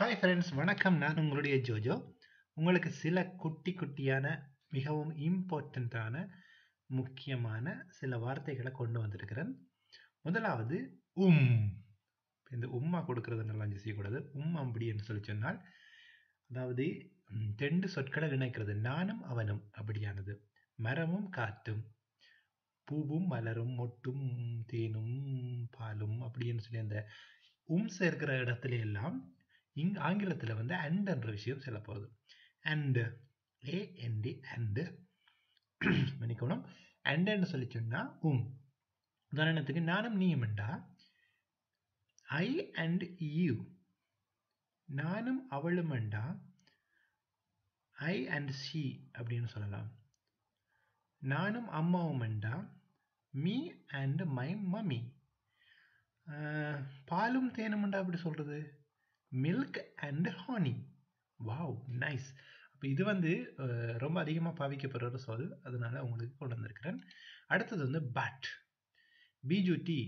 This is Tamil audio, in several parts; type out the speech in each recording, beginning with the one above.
Hi friends, வணக்கம் நான் உங்களுடைய ஜோஜோ உங்களுக்கு சில குட்டி குட்டியான மிகவும் இம்பார்ட்டன்ட்டான முக்கியமான சில வார்த்தைகளை கொண்டு வந்திருக்கிறேன் முதலாவது இந்த உம்மா கொடுக்கிறது நல்லா செய்ய கூடாது அப்படி என்று சொல்லி சொன்னால் அதாவது ரெண்டு சொற்களை இணைக்கிறது நானும் அவனும் அப்படியானது மரமும் காற்றும் பூவும் மலரும் மொட்டும் தேனும் பாலும் அப்படினு சொல்லி அந்த சேர்க்கிற இடத்துல எல்லாம் In ஆங்கிலத்துல வந்து and என்ற விஷயம் சொல்லப்படுது and a and and மணிக்கோணம் and ன்னு சொல்லி சொன்னா உதாரணத்துக்கு நானும் நீயும் என்றா I and you நானும் அவளும் என்றா I and she அப்படினு சொல்லலாம் நானும் அம்மாவும் என்றா me and my mummy பாலும் தேனும் என்றா அப்படி சொல்றது Milk and honey. Wow, nice. இது வந்து ரொம்ப அதிகமாக பாவிக்கப்படுற ஒரு சொல் அதனால உங்களுக்கு கொண்டு வந்திருக்கிறேன் அடுத்தது வந்து பட் பிஜுடி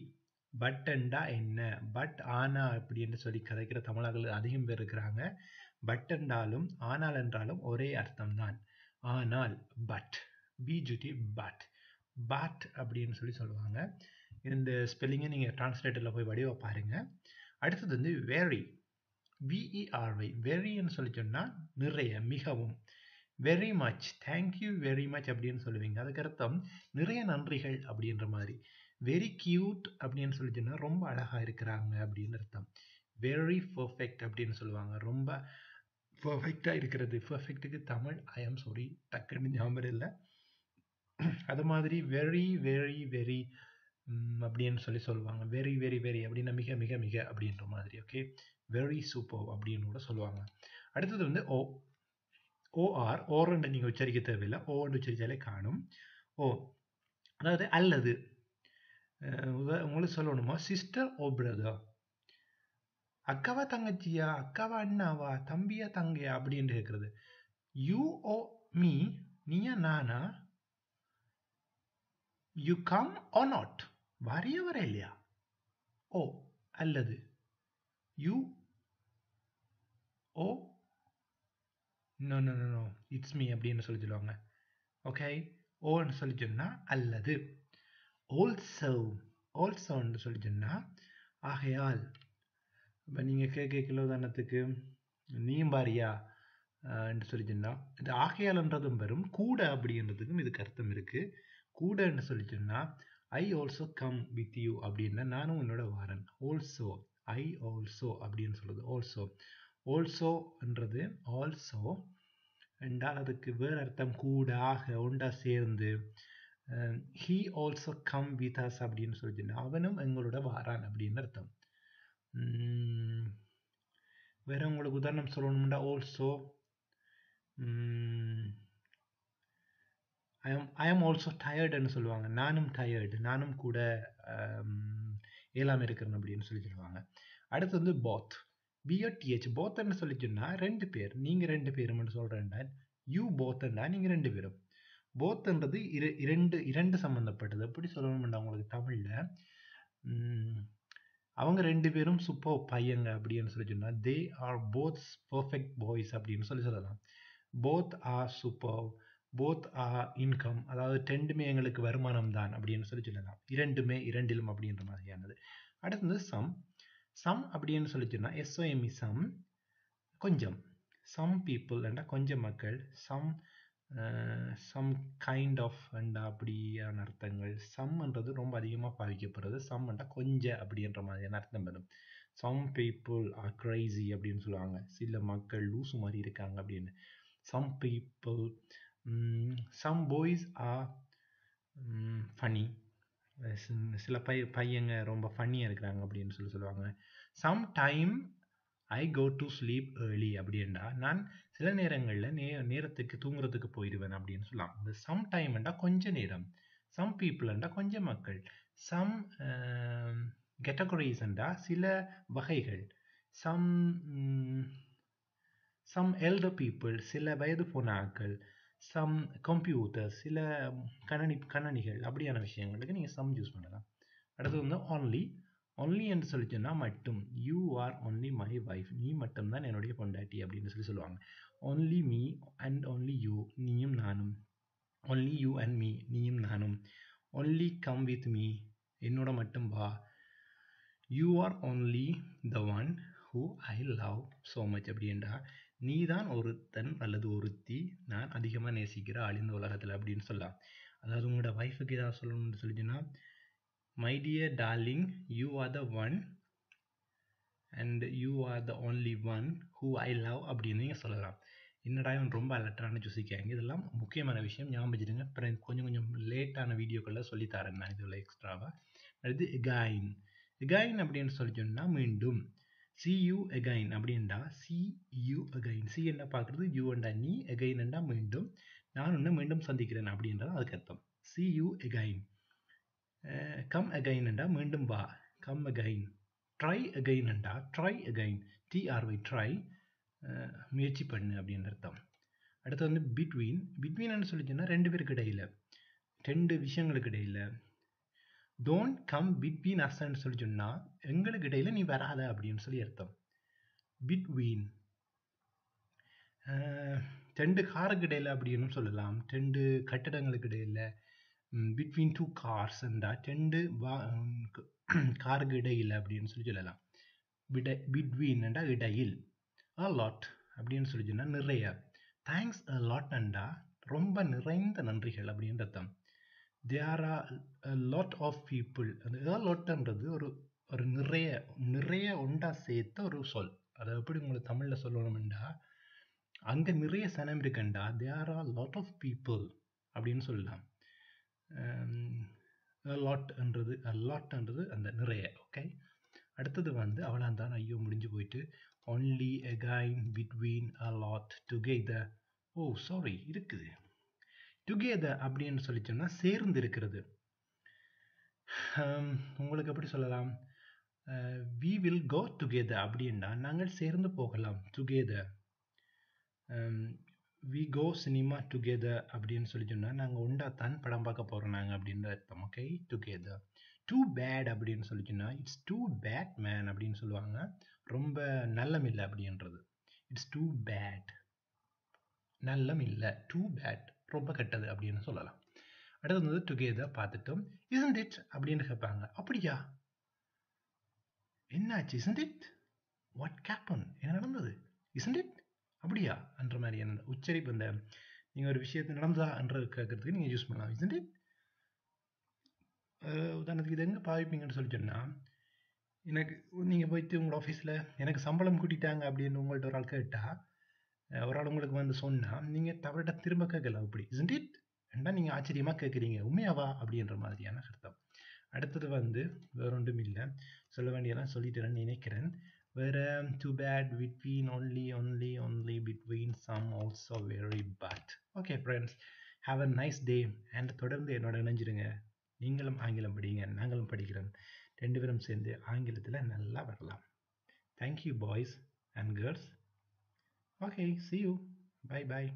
பட்டன்டா என்ன பட் ஆனா அப்படி என்று சொல்லி கதைக்கிற தமிழர்கள் அதிகம் பேர் இருக்கிறாங்க பட் என்றாலும் ஆனால் என்றாலும் ஒரே அர்த்தம்தான் ஆனால் பட் பிஜுடி பட் பட் அப்படின்னு சொல்லி சொல்லுவாங்க இந்த ஸ்பெல்லிங்கை நீங்கள் டிரான்ஸ்லேட்டரில் போய் வடிவ பாருங்க அடுத்தது வந்து வேரி V-E-R-Y, very என்று சொல்லி சொன்னா நிறைய மிகவும் very much, thank you very much அப்படின்னு சொல்லுவீங்க அதுக்கு அர்த்தம் நிறைய நன்றிகள் அப்படின்ற மாதிரி very cute அப்படின்னு சொல்லி சொன்னா ரொம்ப அழகா இருக்கிறாங்க அப்படின்னு அர்த்தம் very perfect அப்படின்னு சொல்லுவாங்க ரொம்ப பர்ஃபெக்டா இருக்கிறது பர்ஃபெக்ட்டுக்கு தமிழ் ஐ ஆம் சாரி டக்குன்னு ஞாபகம் இல்லை அது மாதிரி very very very அப்படின்னு சொல்லி சொல்லுவாங்க very very very அப்படின்னா மிக மிக மிக அப்படின்ற மாதிரி ஓகே Very superb அப்படின்னு கூட சொல்லுவாங்க அடுத்தது வந்து ஓ ஓஆர் ஓரண்டு நீங்கள் உச்சரிக்க தேவையில்லை ஓன்னு உச்சரித்தாலே காணும் ஓ அதாவது அல்லது உங்களுக்கு சொல்லணுமா சிஸ்டர் ஓ பிரதர் அக்காவா தங்கச்சியா அக்காவா அண்ணாவா தம்பியா தங்கையா அப்படின்னு கேட்குறது you O me Neeya Naana you come O not வரைய வர இல்லையா ஓ அல்லது you oh no no no no it's me அப்படின்னு சொல்லி சொல்லுவாங்க ஓகே ஓன்னு சொல்லி சொன்னால் அல்லது ஆல்சோ ஆல்சோன்னு சொல்லி சொன்னால் ஆகையால் இப்போ நீங்கள் கேட்கல உதாரணத்துக்கு நீயும் பாரியா என்று சொல்லி சொன்னால் இது ஆகையால்ன்றதும் வரும் கூட அப்படின்றதுக்கும் இதுக்கு அர்த்தம் இருக்குது கூடன்னு சொல்லி சொன்னால் I also come with you அப்படின்னா நானும் உன்னோட வரேன் ஆல்சோ I also அப்படின்னு சொல்றது also also என்றது also என்றால் அதுக்கு வேறு அர்த்தம் கூடாக ஒன்றா சேர்ந்து he also come with us அப்படின்னு சொல்லிச்சுன்னா அவனும் எங்களோட வாரான் அப்படின்னு அர்த்தம் வேற உங்களுக்கு உதாரணம் சொல்லணும்னா also I am also tiredன்னு சொல்லுவாங்க நானும் tired நானும் கூட எல்லாமே இருக்கிறேன் அப்படின்னு சொல்லி சொல்லுவாங்க அடுத்து வந்து பாத் பிஓடிஹெச் போத்தன்னு சொல்லி சொன்னால் ரெண்டு பேர் நீங்கள் ரெண்டு பேரும்னு சொல்கிறேன்டா யூ போத்தன்டா நீங்கள் ரெண்டு பேரும் போத்தன்றது இரண்டு இரண்டு சம்மந்தப்பட்டது எப்படி சொல்லணும்டா உங்களுக்கு தமிழில் அவங்க ரெண்டு பேரும் சூப்பர் பையங்க அப்படின்னு சொல்லி சொன்னால் they are both perfect boys அப்படின்னு சொல்லி சொல்லலாம் both are super both are income அதாவது ரெண்டுமே எங்களுக்கு வருமானம் தான் அப்படின்னு சொல்லி சொல்லலாம் இரண்டுமே இரண்டிலும் அப்படின்ற மாதிரியானது அடுத்து வந்து சம் சம் அப்படின்னு சொல்லி சொன்னால் எஸ்ஓஎம்இ சம் கொஞ்சம் சம் பீப்புள் அண்டா கொஞ்சம் மக்கள் சம் சம் கைண்ட் ஆஃப் அண்டா அப்படியான அர்த்தங்கள் சம்ன்றது ரொம்ப அதிகமாக பாதிக்கப்படுறது சம் அண்டா கொஞ்சம் அப்படின்ற மாதிரியான அர்த்தம் வரும் சம் பீப்புள் ஆர் கிரேசி அப்படின்னு சொல்லுவாங்க சில மக்கள் லூசு மாதிரி இருக்காங்க அப்படின்னு some people some boys are funny சில பையங்க ரொம்ப ஃபன்னியாக இருக்கிறாங்க அப்படின்னு சொல்லி சொல்லுவாங்க some time I go to sleep early அப்படின்டா நான் சில நேரங்களில் நேரத்துக்கு தூங்குறதுக்கு போயிடுவேன் அப்படின்னு சொல்லலாம் இந்த சம் டைம்ண்டா கொஞ்ச நேரம் சம் பீப்புள்ண்டா கொஞ்சம் மக்கள் சம் கேட்டகரிஸ்ண்டா சில வகைகள் சம் எல்டர் பீப்புள் சில வயது போன ஆட்கள் சம் கம்ப்யூட்டர் சில கணனிகள் அப்படியான விஷயங்களுக்கு நீங்கள் சம் யூஸ் பண்ணலாம் அடுத்து வந்து ஆன்லி only என்று சொல்லிச்சோன்னா மட்டும் you are only my wife நீ மட்டும்தான் என்னுடைய பொண்டாட்டி அப்படின்னு சொல்லி சொல்லுவாங்க only me and only you நீயும் நானும் only you and me நீயும் நானும் only come with me என்னோட மட்டும் வா you are only the one who I love so much அப்படின்னா நீ தான் ஒருத்தன் அல்லது ஒருத்தி நான் அதிகமாக நேசிக்கிற ஆள் இந்த உலகத்தில் அப்படின்னு சொல்லலாம் அதாவது உங்களோட வைஃபுக்கு ஏதாவது சொல்லணும்னு சொல்லிச்சுன்னா My dear darling, you are the one and you are the only one who I love அப்படின்னு நீங்கள் சொல்லலாம் என்னடா இவன் ரொம்ப அலட்டரான யோசிக்காங்க இதெல்லாம் முக்கியமான விஷயம் ஞாபகம் வச்சுருங்க கொஞ்சம் கொஞ்சம் லேட்டான வீடியோக்களில் சொல்லித்தரேன் நான் இதில் எக்ஸ்ட்ராவாக அடுத்து again again அப்படின்னு சொல்லிச்சோன்னா மீண்டும் see you again அப்படின்டா see you again see என்ன பார்க்குறது you என்றா நீ again என்றா மீண்டும் நான் உன்னை மீண்டும் சந்திக்கிறேன் அப்படின்றது அதுக்கு அர்த்தம் see you again come again என்றா மீண்டும் வா come again try again என்றா try again try try முயற்சி பண்ணு அப்படின்ற அர்த்தம் அடுத்து வந்து between between என்ன சொல்லிச்சுன்னா ரெண்டு பேருக்கு இடையில ரெண்டு விஷயங்களுக்கு இடையில Don't come between us ன்னு சொல்லி சொன்னா எங்களுக்கு இடையில நீ வராத அப்படின்னு சொல்லி அர்த்தம் between ரெண்டு காருக்கு இடையில அப்படின்னு சொல்லலாம் ரெண்டு கட்டடங்களுக்கு இடையில between two cars என்றா ரெண்டு காருக்கு இடையில அப்படின்னு சொல்லி சொல்லலாம் between என்றா இடையில் a lot அப்படின்னு சொல்லி சொன்னா நிறைய thanks a lot என்றா ரொம்ப நிறைந்த நன்றிகள் அப்படின்னு அர்த்தம் There are a lot of people a lot என்றது ஒரு நிறைய நிறைய ஒன்றா சேர்த்த ஒரு சொல் அதை எப்படி உங்களை தமிழில் சொல்லணும்டா அங்கே நிறைய சனம் இருக்குண்டா there are lot of people அப்படின்னு சொல்லலாம் லாட்ன்றது அந்த நிறைய ஓகே அடுத்தது வந்து அவளாம் தான் ஐயோ முடிஞ்சு போயிட்டு only again between a lot together oh sorry இருக்குது together அப்படின்னு சொல்லிச்சோம்னா சேர்ந்து இருக்கிறது உங்களுக்கு எப்படி சொல்லலாம் we will go together அப்படின்னா நாங்கள் சேர்ந்து போகலாம் together we go cinema together அப்படின்னு சொல்லிச்சோம்னா நாங்கள் ஒன்றா தான் படம் பார்க்க போகிறோம் நாங்கள் அப்படின்ற அர்த்தம் ஓகே together too bad அப்படின்னு சொல்லிச்சோம்னா it's too bad man அப்படின்னு சொல்லுவாங்க ரொம்ப நல்லமில்லை அப்படின்றது it's too bad நல்லமில்லை too bad ரொம்ப கெட்டது அப்படின்னு சொல்லலாம் அடுத்து வந்து டுகெதர் பார்த்துட்டோம் isn't it அப்படின்னு கேட்பாங்க அப்படியா என்னாச்சு isn't it what happened என்ன நடந்தது isn't it அப்படியா என்ற மாதிரி என்ன உச்சரிப்பு அந்த நீங்கள் ஒரு விஷயத்தை நடந்ததா என்ற கேட்கறதுக்கு நீங்கள் யூஸ் பண்ணலாம் isn't it உதாரணத்துக்கு இது எங்கே பாவிப்பீங்கன்னு சொல்லிச்சோன்னா எனக்கு நீங்கள் போயிட்டு உங்கள் ஆஃபீஸில் எனக்கு சம்பளம் கூட்டிட்டாங்க அப்படின்னு உங்கள்கிட்ட ஒரு ஆள் கேட்டால் ஒரு ஆள் உங்களுக்கு வந்து சொன்னால் நீங்கள் தவறிட்ட திரும்ப கேட்கலாம் அப்படி isn't it ஏன்னா நீங்கள் ஆச்சரியமாக கேட்குறீங்க உண்மையாவா அப்படின்ற மாதிரியான அர்த்தம் அடுத்தது வந்து வேற ஒன்றும் இல்லை சொல்ல வேண்டியெல்லாம் சொல்லிட்டேன்னு நினைக்கிறேன் வேறு too bad between only only only between some also very bad okay friends have a nice day and தொடர்ந்து என்னோட இணைஞ்சிருங்க நீங்களும் ஆங்கிலம் படிங்க நாங்களும் படிக்கிறோம் ரெண்டு பேரும் சேர்ந்து ஆங்கிலத்தில் நல்லா வரலாம் thank you boys and girls Okay, see you. Bye-bye.